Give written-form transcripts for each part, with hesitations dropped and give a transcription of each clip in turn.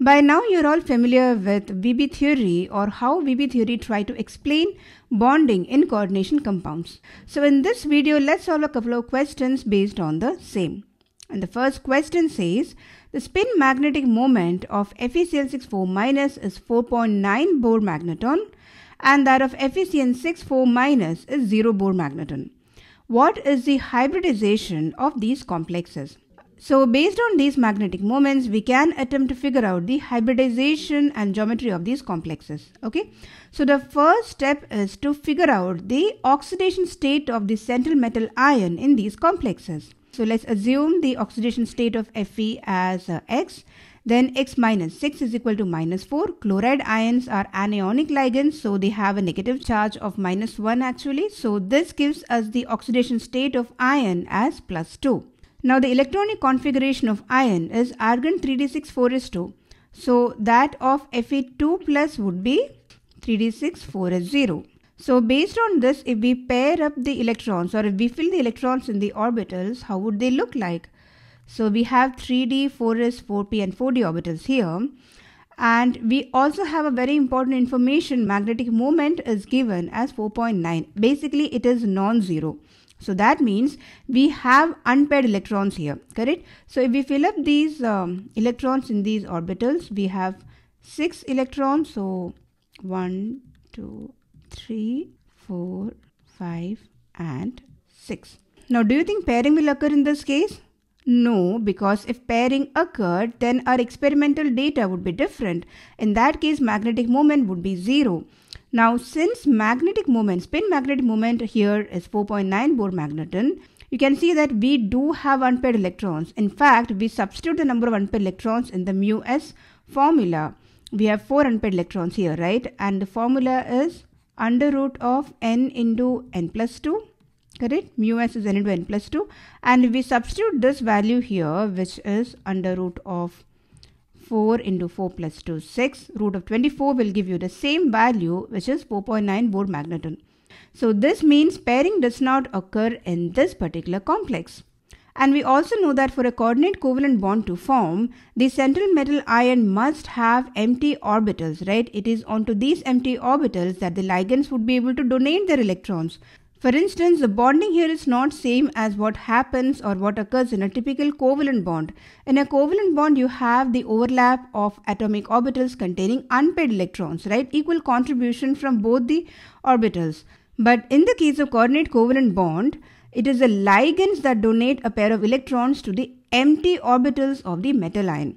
By now you're all familiar with VB theory, or how VB theory try to explain bonding in coordination compounds. So in this video, let's solve a couple of questions based on the same. And the first question says, the spin magnetic moment of FeCl64- is 4.9 Bohr magneton and that of FeCN64- is 0 Bohr magneton. What is the hybridization of these complexes? So based on these magnetic moments, we can attempt to figure out the hybridization and geometry of these complexes. Okay, so the first step is to figure out the oxidation state of the central metal ion in these complexes. So let's assume the oxidation state of Fe as X, then X minus 6 is equal to minus 4. Chloride ions are anionic ligands, so they have a negative charge of minus 1 actually. So this gives us the oxidation state of iron as plus 2. Now the electronic configuration of iron is argon 3d6 4s2, so that of Fe2 plus would be 3d6 4s0. So based on this, if we pair up the electrons, or if we fill the electrons in the orbitals, how would they look like? So we have 3d, 4s, 4p and 4d orbitals here. And we also have a very important information. Magnetic moment is given as 4.9. Basically, it is non-zero. So that means we have unpaired electrons here, correct? So if we fill up these electrons in these orbitals, we have 6 electrons. So 1, 2, 3, 4, 5 and 6. Now, do you think pairing will occur in this case? No, because if pairing occurred, then our experimental data would be different. In that case, magnetic moment would be 0. Now, since magnetic moment, spin magnetic moment here is 4.9 Bohr magneton, you can see that we do have unpaired electrons. In fact, we substitute the number of unpaired electrons in the mu s formula. We have 4 unpaired electrons here, right? And the formula is under root of n into n plus 2, correct? Mu s is n into n plus 2, and we substitute this value here, which is under root of 4 into 4 plus 2, 6. Root of 24 will give you the same value, which is 4.9 Bohr magneton. So this means pairing does not occur in this particular complex. And we also know that for a coordinate covalent bond to form, the central metal ion must have empty orbitals, right? It is onto these empty orbitals that the ligands would be able to donate their electrons. For instance, the bonding here is not same as what happens or what occurs in a typical covalent bond. In a covalent bond, you have the overlap of atomic orbitals containing unpaired electrons, right? Equal contribution from both the orbitals. But in the case of coordinate covalent bond, it is the ligands that donate a pair of electrons to the empty orbitals of the metal ion.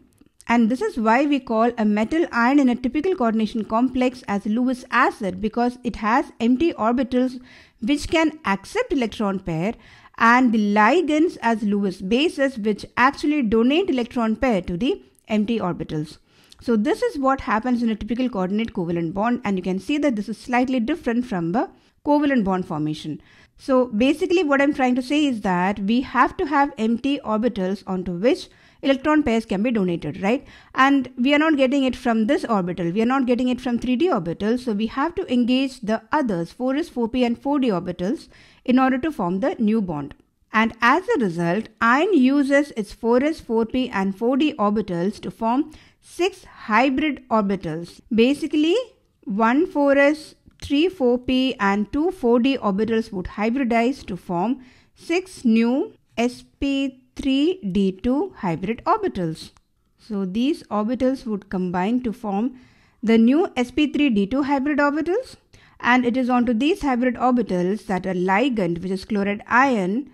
And this is why we call a metal ion in a typical coordination complex as Lewis acid, because it has empty orbitals which can accept electron pair, and the ligands as Lewis bases, which actually donate electron pair to the empty orbitals. So this is what happens in a typical coordinate covalent bond, and you can see that this is slightly different from the covalent bond formation. So basically what I'm trying to say is that we have to have empty orbitals onto which electron pairs can be donated, right? And we are not getting it from this orbital. We are not getting it from 3D orbitals. So we have to engage the others, 4s, 4p and 4d orbitals, in order to form the new bond. And as a result, iron uses its 4s, 4p and 4d orbitals to form 6 hybrid orbitals. Basically, 1 4s, 3 4p and 2 4d orbitals would hybridize to form 6 new sp3d2 hybrid orbitals. So these orbitals would combine to form the new sp3d2 hybrid orbitals, and it is onto these hybrid orbitals that a ligand, which is chloride ion,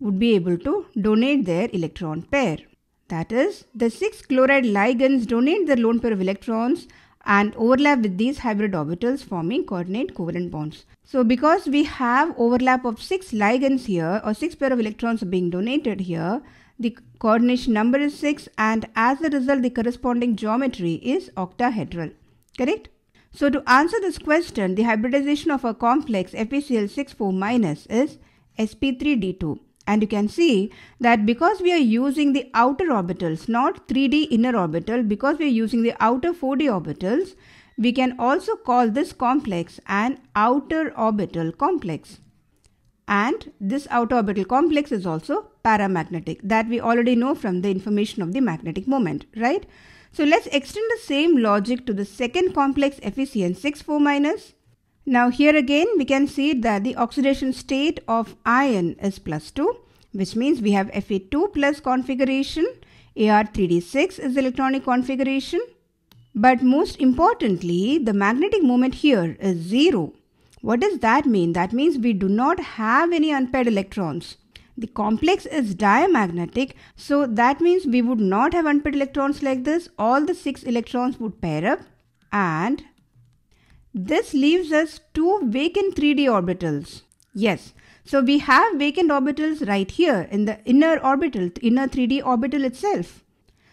would be able to donate their electron pair. That is, the 6 chloride ligands donate their lone pair of electrons and overlap with these hybrid orbitals, forming coordinate covalent bonds. So because we have overlap of 6 ligands here, or 6 pair of electrons being donated here, the coordination number is 6, and as a result the corresponding geometry is octahedral, correct? So to answer this question, the hybridization of a complex FeCl64- is sp3d2. And you can see that because we are using the outer orbitals, not 3D inner orbital, because we are using the outer 4D orbitals, we can also call this complex an outer orbital complex. And this outer orbital complex is also paramagnetic, that we already know from the information of the magnetic moment, right? So let's extend the same logic to the second complex FeCN64-. Now here again we can see that the oxidation state of iron is +2, which means we have Fe2+ configuration, Ar3d6 is the electronic configuration. But most importantly, the magnetic moment here is 0. What does that mean? That means we do not have any unpaired electrons. The complex is diamagnetic, so that means we would not have unpaired electrons like this. All the 6 electrons would pair up, and this leaves us 2 vacant 3D orbitals. Yes, so we have vacant orbitals right here in the inner orbital, inner 3D orbital itself.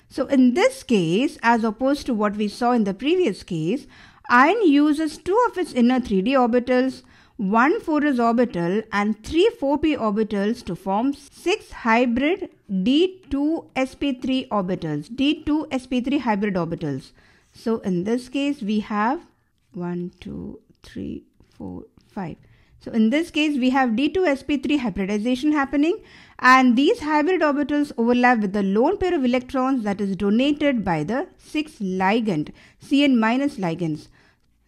So in this case, as opposed to what we saw in the previous case, iron uses 2 of its inner 3D orbitals, 1 4s orbital and 3 4p orbitals to form 6 hybrid d2sp3 orbitals, d2sp3 hybrid orbitals. So in this case, we have 1, 2, 3, 4, 5. So in this case, we have d2sp3 hybridization happening, and these hybrid orbitals overlap with the lone pair of electrons that is donated by the 6 ligand, CN- ligands.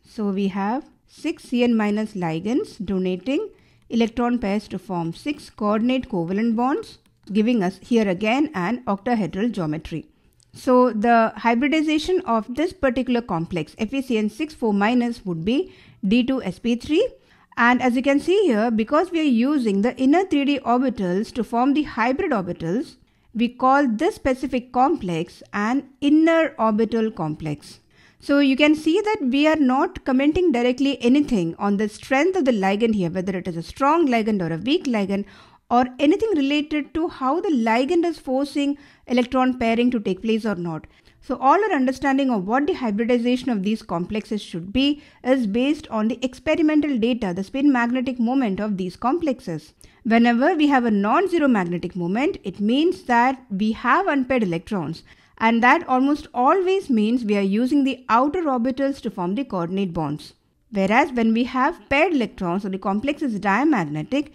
So we have 6 CN- ligands donating electron pairs to form 6 coordinate covalent bonds, giving us here again an octahedral geometry. So the hybridization of this particular complex FeCN64- would be d2sp3. And as you can see here, because we are using the inner 3D orbitals to form the hybrid orbitals, we call this specific complex an inner orbital complex. So you can see that we are not commenting directly anything on the strength of the ligand here, whether it is a strong ligand or a weak ligand, or anything related to how the ligand is forcing electron pairing to take place or not. So all our understanding of what the hybridization of these complexes should be is based on the experimental data, the spin magnetic moment of these complexes. Whenever we have a non-zero magnetic moment, it means that we have unpaired electrons, and that almost always means we are using the outer orbitals to form the coordinate bonds. Whereas when we have paired electrons, so the complex is diamagnetic,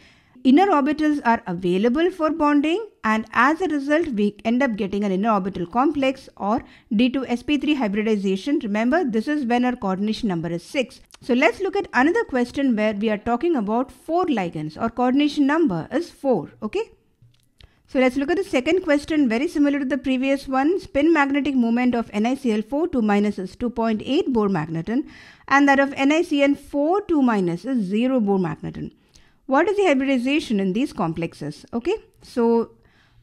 inner orbitals are available for bonding, and as a result we end up getting an inner orbital complex or d2sp3 hybridization. Remember, this is when our coordination number is 6. So let's look at another question where we are talking about 4 ligands. Our coordination number is 4, okay? So let's look at the second question, very similar to the previous one. Spin magnetic moment of NiCl4 2- is 2.8 Bohr magneton, and that of NiCN4 2- is 0 Bohr magneton. What is the hybridization in these complexes? Okay, so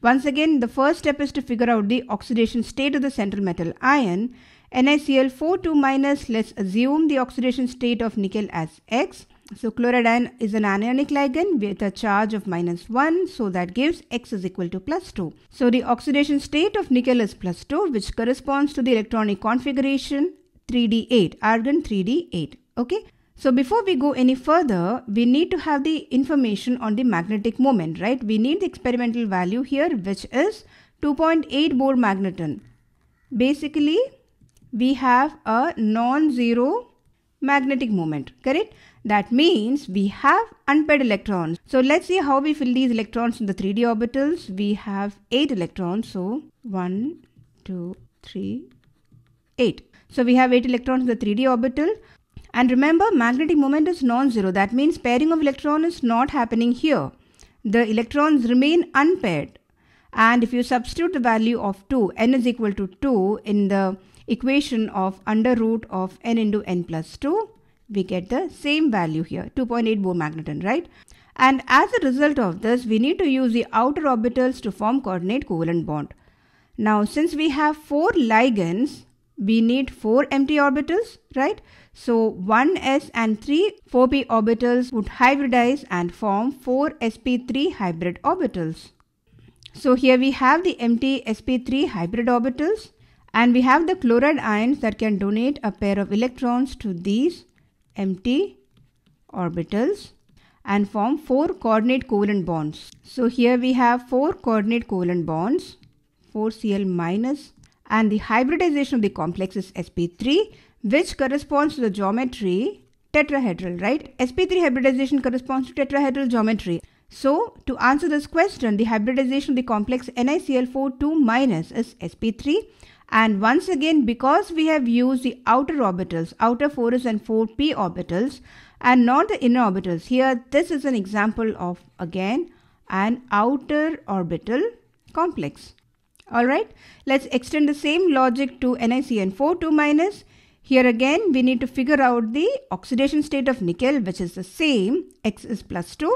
once again, the first step is to figure out the oxidation state of the central metal ion. NiCl4 2-, let's assume the oxidation state of nickel as X. So chloride ion is an anionic ligand with a charge of -1, so that gives X is equal to +2. So the oxidation state of nickel is +2, which corresponds to the electronic configuration 3d8, argon 3d8, okay. So before we go any further, we need to have the information on the magnetic moment, right? We need the experimental value here, which is 2.8 Bohr magneton. Basically, we have a non-zero magnetic moment, correct? That means we have unpaired electrons. So let's see how we fill these electrons in the 3D orbitals. We have 8 electrons, so 1, 2, 3, 8. So we have 8 electrons in the 3D orbital. And remember, magnetic moment is non-zero. That means pairing of electron is not happening here. The electrons remain unpaired. And if you substitute the value of 2, n is equal to 2 in the equation of under root of n into n plus 2, we get the same value here, 2.8 Bohr magneton, right? And as a result of this, we need to use the outer orbitals to form coordinate covalent bond. Now, since we have 4 ligands, we need 4 empty orbitals, right? So 1s and 3 4p orbitals would hybridize and form 4 sp3 hybrid orbitals. So here we have the empty sp3 hybrid orbitals, and we have the chloride ions that can donate a pair of electrons to these empty orbitals and form 4 coordinate covalent bonds. So here we have 4 coordinate covalent bonds, 4Cl-, and the hybridization of the complex is sp3, which corresponds to the geometry tetrahedral, right? sp3 hybridization corresponds to tetrahedral geometry. So to answer this question, the hybridization of the complex NiCl4 2- is sp3, And once again, because we have used the outer orbitals, outer 4s and 4p orbitals, and not the inner orbitals, here this is an example of again an outer orbital complex. Alright, let's extend the same logic to NiCN4 2-. Here again we need to figure out the oxidation state of nickel, which is the same, X is plus 2,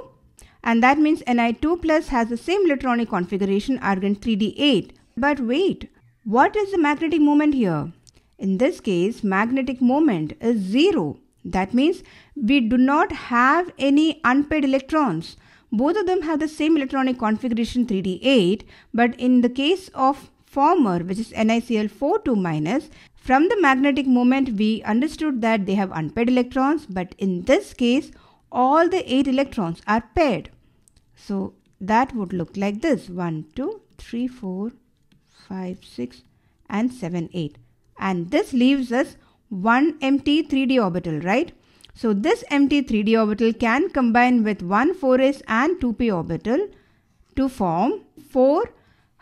and that means Ni2+ has the same electronic configuration, argon 3d8. But wait, what is the magnetic moment here? In this case, magnetic moment is 0. That means we do not have any unpaired electrons. Both of them have the same electronic configuration 3d8, but in the case of former, which is NiCl4 2-, from the magnetic moment we understood that they have unpaired electrons, but in this case all the 8 electrons are paired. So that would look like this: 1, 2, 3, 4, 5, 6 and 7, 8. And this leaves us one empty 3d orbital, right? So this empty 3d orbital can combine with one 4s and 2p orbital to form 4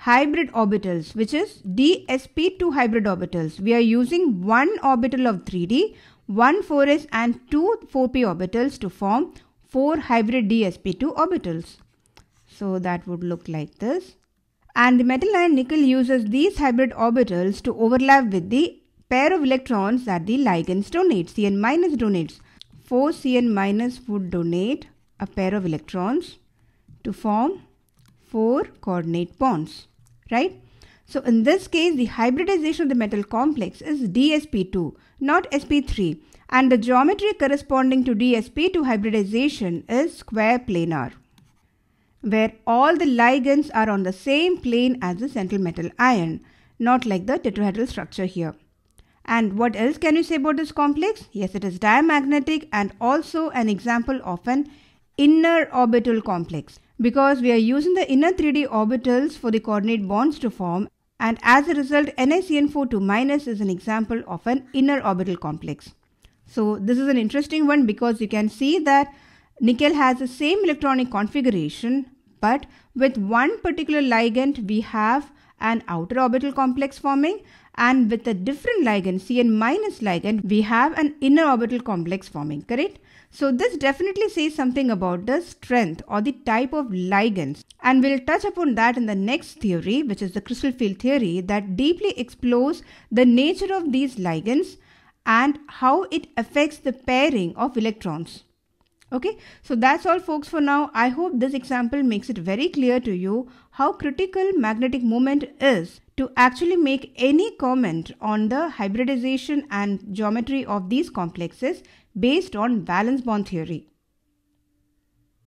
hybrid orbitals, which is dsp2 hybrid orbitals. We are using one orbital of 3d, one 4s and two 4p orbitals to form 4 hybrid dsp2 orbitals. So that would look like this. And the metal ion nickel uses these hybrid orbitals to overlap with the pair of electrons that the ligands donates, Cn- donates. 4Cn- would donate a pair of electrons to form 4 coordinate bonds, right? So in this case, the hybridization of the metal complex is dsp2, not sp3, and the geometry corresponding to dsp2 hybridization is square planar, where all the ligands are on the same plane as the central metal ion, not like the tetrahedral structure here. And what else can you say about this complex? Yes, it is diamagnetic and also an example of an inner orbital complex, because we are using the inner 3D orbitals for the coordinate bonds to form, and as a result NiCN4 2- is an example of an inner orbital complex. So this is an interesting one because you can see that nickel has the same electronic configuration, but with one particular ligand we have an outer orbital complex forming, and with a different ligand, Cn- ligand, we have an inner orbital complex forming, correct? So this definitely says something about the strength or the type of ligands, and we'll touch upon that in the next theory, which is the crystal field theory, that deeply explores the nature of these ligands and how it affects the pairing of electrons. Okay, so that's all folks for now. I hope this example makes it very clear to you how critical magnetic moment is to actually make any comment on the hybridization and geometry of these complexes based on valence bond theory.